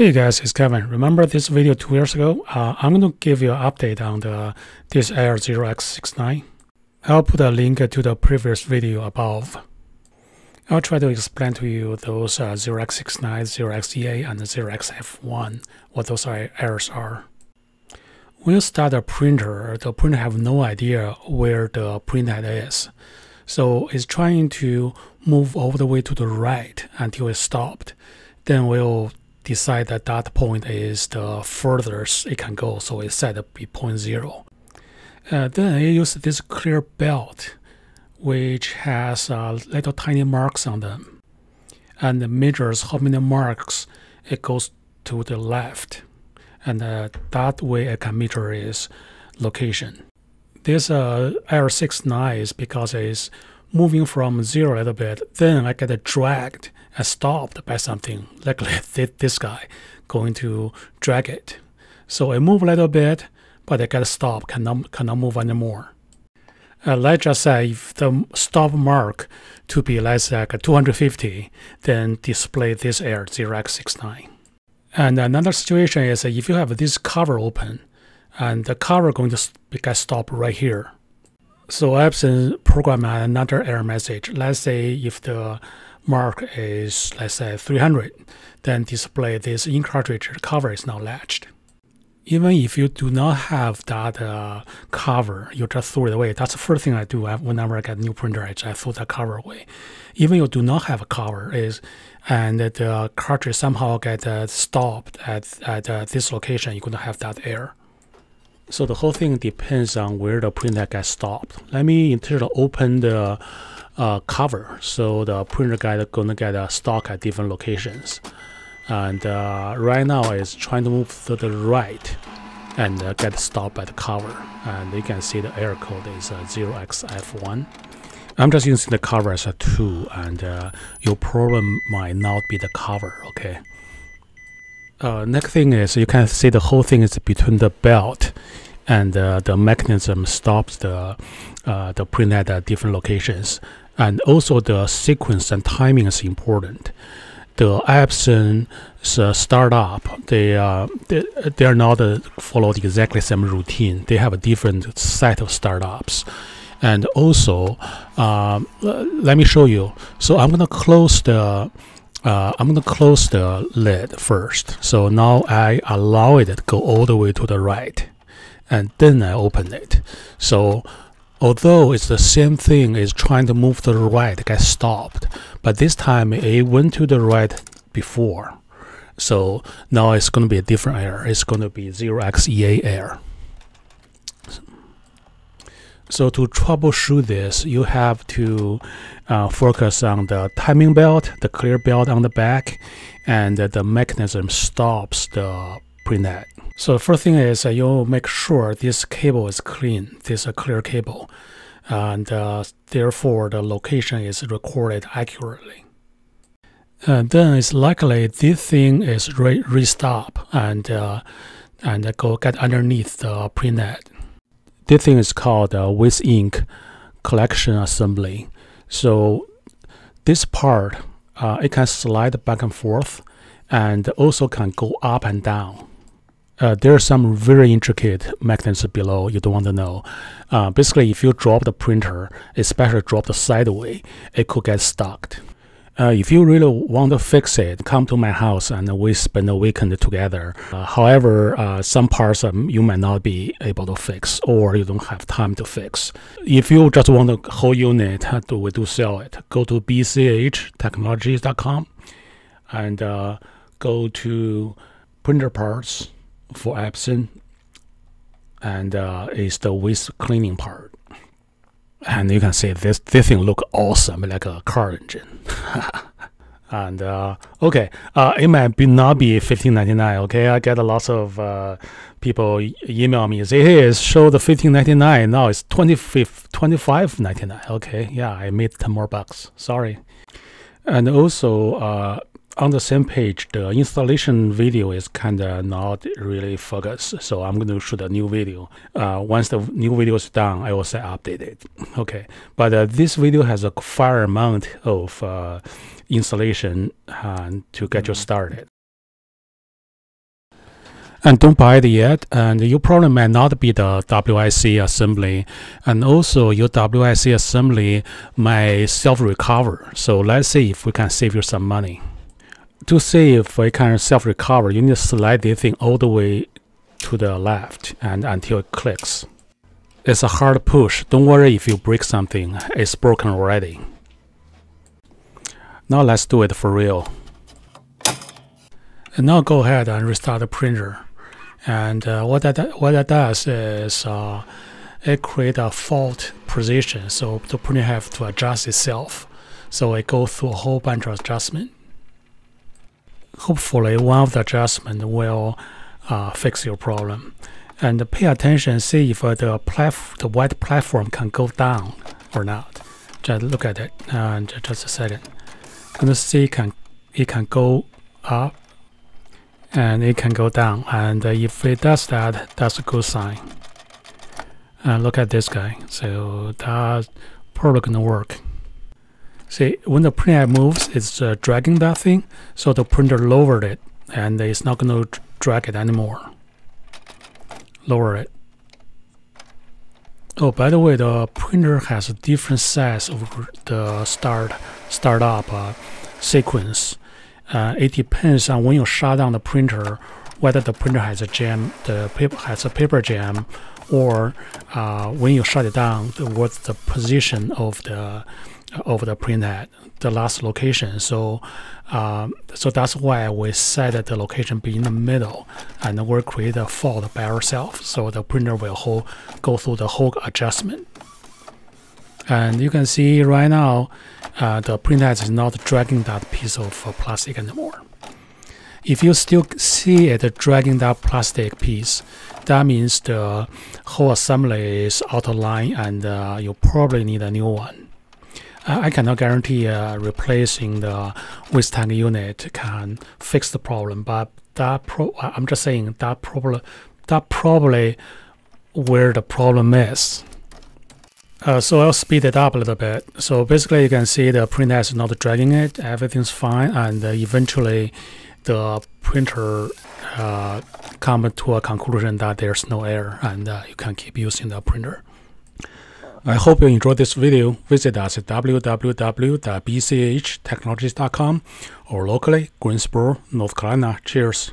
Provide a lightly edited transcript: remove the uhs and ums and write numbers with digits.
Hey guys, it's Kevin. Remember this video 2 years ago? I'm going to give you an update on this AR0X69. I'll put a link to the previous video above. I'll try to explain to you those 0X69, 0XEA, and 0XF1, what those errors are. When you start a printer, the printer have no idea where the printhead is. So it's trying to move all the way to the right until it's stopped. Then we'll decide that that point is the furthest it can go, so it's set to be 0.0. Then I use this clear belt, which has little tiny marks on them, and it measures how many marks it goes to the left, and that way I can measure its location. This error 69 is because it's moving from zero a little bit, then I get dragged and stopped by something. Luckily, this guy going to drag it. So I move a little bit, but I get stopped, cannot move anymore. Let's just say if the stop mark to be less like 250, then display this error 0x69. And another situation is if you have this cover open, and the cover going to get stopped right here. So Epson program another error message. Let's say if the mark is, let's say, 300, then display this ink cartridge cover is now latched. Even if you do not have that cover, you just throw it away. That's the first thing I do whenever I get a new printer. I just throw that cover away. Even if you do not have a cover, and the cartridge somehow get stopped at this location, you're going to have that error. So the whole thing depends on where the printer gets stopped. Let me open the cover, so the printer guy is going to get stuck at different locations. And right now it's trying to move to the right and get stopped by the cover. And you can see the error code is 0xF1. I'm just using the cover as a tool, and your problem might not be the cover, okay? Next thing is you can see the whole thing is between the belt and the mechanism stops the printhead at different locations. And also the sequence and timing is important. The Epson's startup, they are not followed exactly same routine. They have a different set of startups. And also, let me show you. So I'm going to close the lid first. So now I allow it to go all the way to the right, and then I open it. So although it's the same thing, it's trying to move to the right, get stopped. But this time it went to the right before. So now it's going to be a different error. It's going to be 0xEA error. So to troubleshoot this, you have to focus on the timing belt, the clear belt on the back, and the mechanism stops the printhead. So the first thing is you make sure this cable is clean, this is a clear cable, and therefore the location is recorded accurately. And then it's likely this thing is restop and go get underneath the printhead. This thing is called WIC ink collection assembly. So this part, it can slide back and forth, and also can go up and down. There are some very intricate mechanisms below you don't want to know. Basically, if you drop the printer, especially drop the sideway, it could get stuck. If you really want to fix it, come to my house and we spend a weekend together. However, some parts you might not be able to fix, or you don't have time to fix. If you just want the whole unit, we do sell it. Go to bchtechnologies.com and go to printer parts for Epson, and it's the waste cleaning part. And you can see this thing look awesome, like a car engine. And okay, it might not be $15.99. Okay, I get lots of people email me and say, "Hey, it's show the $15.99. Now it's $25.99. Okay, yeah, I made 10 more bucks. Sorry." And also, on the same page, the installation video is kind of not really focused, so I'm going to shoot a new video. Once the new video is done, I will say update it. Okay, but this video has a fair amount of installation to get you started. and don't buy it yet. And your problem may not be the WIC assembly, and also your WIC assembly may self-recover. So let's see if we can save you some money. To see if we can self-recover, you need to slide this thing all the way to the left and until it clicks. It's a hard push. Don't worry if you break something, it's broken already. Now let's do it for real. And now go ahead and restart the printer. And what that does is it creates a fault position, so the printer has to adjust itself. So it goes through a whole bunch of adjustments. Hopefully one of the adjustments will fix your problem. And pay attention, see if the white platform can go down or not. Just look at it, and just a second. And let's see, it can go up and it can go down. And if it does that, that's a good sign. And look at this guy. So that's probably gonna work. See, when the printer moves, it's dragging that thing. So the printer lowered it, and it's not gonna drag it anymore. Lower it. Oh, by the way, the printer has a different size of the startup sequence. It depends on when you shut down the printer, whether the printer has a jam, the paper jam, or when you shut it down, what's the position of the printhead, the last location. So so that's why we set the location be in the middle, and we'll create a fault by ourselves, so the printer will go through the whole adjustment. And you can see right now the printhead is not dragging that piece of plastic anymore. If you still see it dragging that plastic piece, that means the whole assembly is out of line, and you probably need a new one. I cannot guarantee replacing the waste tank unit can fix the problem, but I'm just saying that probably where the problem is. So I'll speed it up a little bit. So basically, you can see the printhead is not dragging it; everything's fine, and eventually, the printer comes to a conclusion that there's no error, and you can keep using the printer. I hope you enjoyed this video. Visit us at www.bchtechnologies.com or locally, Greensboro, North Carolina. Cheers.